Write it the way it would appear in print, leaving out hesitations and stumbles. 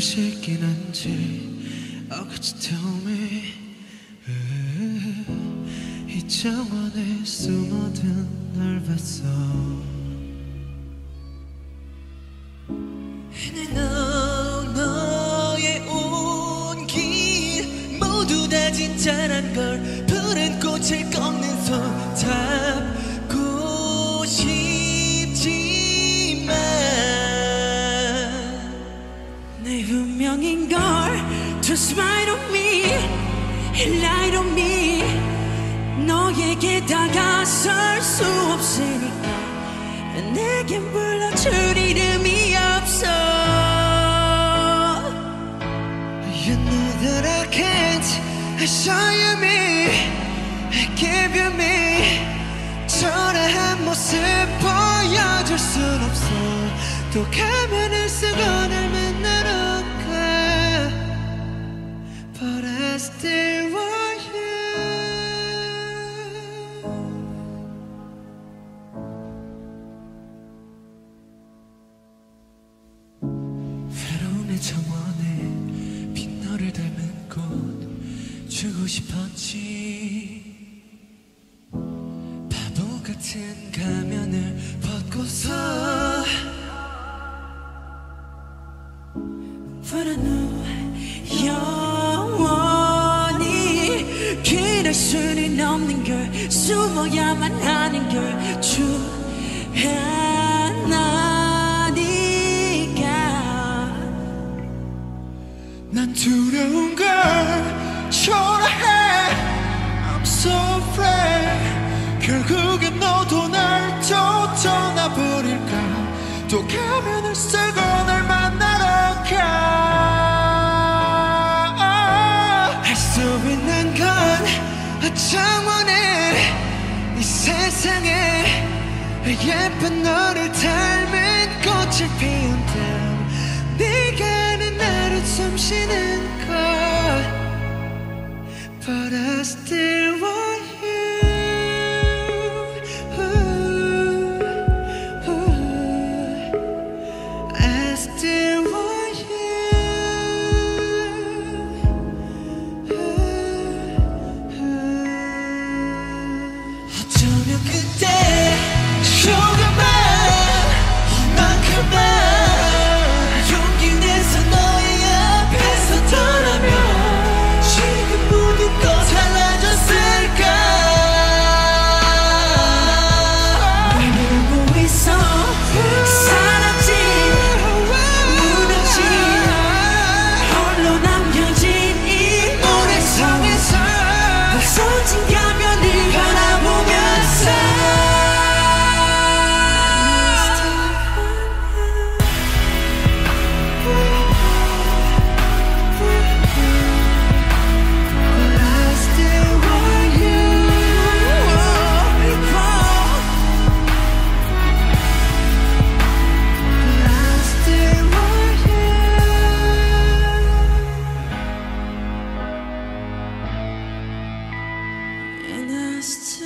듣고 싶긴 한지 Oh could you tell me 이 정원에 숨어든 널 봤어 난 너의 온 길 모두 다 진짜란 걸 푸른 꽃을 꺾는 손 잡고 싶지만 내 운명인걸 Just smile on me Light on me 너에게 다가설 수 없으니까 내겐 불러줄 이름이 없어 You know that I can't show you me Give you me 초라한 모습 보여줄 순 없어 또 가면을 쓰고 날 만나러 가 But I still want 정원에 빈 너를 닮은 꽃 주고 싶었지 바보 같은 가면을 벗고서 But I know 영원히 기댈 수는 없는 걸 숨어야만 하는 걸 주 하나 난 두려운 걸 초라해 I'm so afraid 결국엔 너도 날 쫓아버릴까 또 가면을 쓰고 날 만나러 가 할 수 있는 건 정원에 이 세상에 예쁜 너를 닮은 꽃을 피운 다음 네가 숨 쉬는 걸 But I still want you ooh, ooh. I still want you ooh, ooh. 어쩌면 그때 조금만 이만큼만